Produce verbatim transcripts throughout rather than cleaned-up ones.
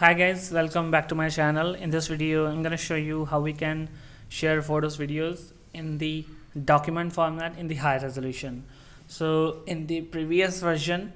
Hi guys, welcome back to my channel. In this video I'm going to show you how we can share photos, videos in the document format in the high resolution. So in the previous version,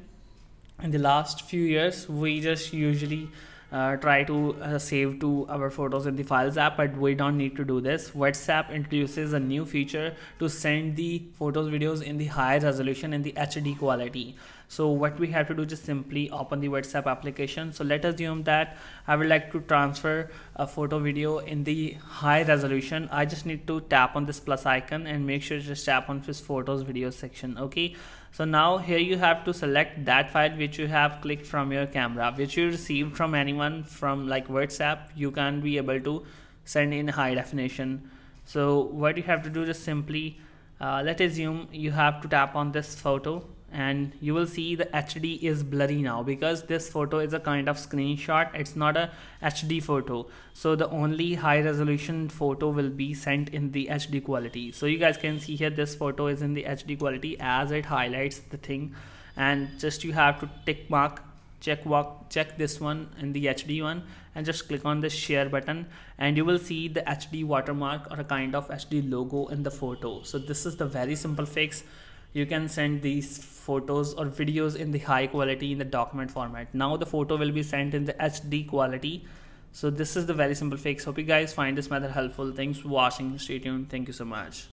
in the last few years, we just usually uh, try to uh, save to our photos in the Files app, but we don't need to do this. WhatsApp introduces a new feature to send the photos, videos in the high resolution in the H D quality. So what we have to do, just simply open the WhatsApp application. So let us assume that I would like to transfer a photo, video in the high resolution. I just need to tap on this plus icon and make sure just tap on this photos, video section. Okay, so now here you have to select that file which you have clicked from your camera, which you received from anyone from like WhatsApp. You can be able to send in high definition. So what you have to do, just simply uh, let us assume you have to tap on this photo, and you will see the H D is blurry now because this photo is a kind of screenshot. It's not a H D photo. So the only high resolution photo will be sent in the H D quality. So you guys can see here, this photo is in the H D quality as it highlights the thing, and just you have to tick mark, check walk, check this one and the H D one, and just click on the share button, and you will see the H D watermark or a kind of H D logo in the photo. So this is the very simple fix. You can send these photos or videos in the high quality in the document format. Now the photo will be sent in the H D quality. So this is the very simple fix. Hope you guys find this method helpful. Thanks for watching. Stay tuned. Thank you so much.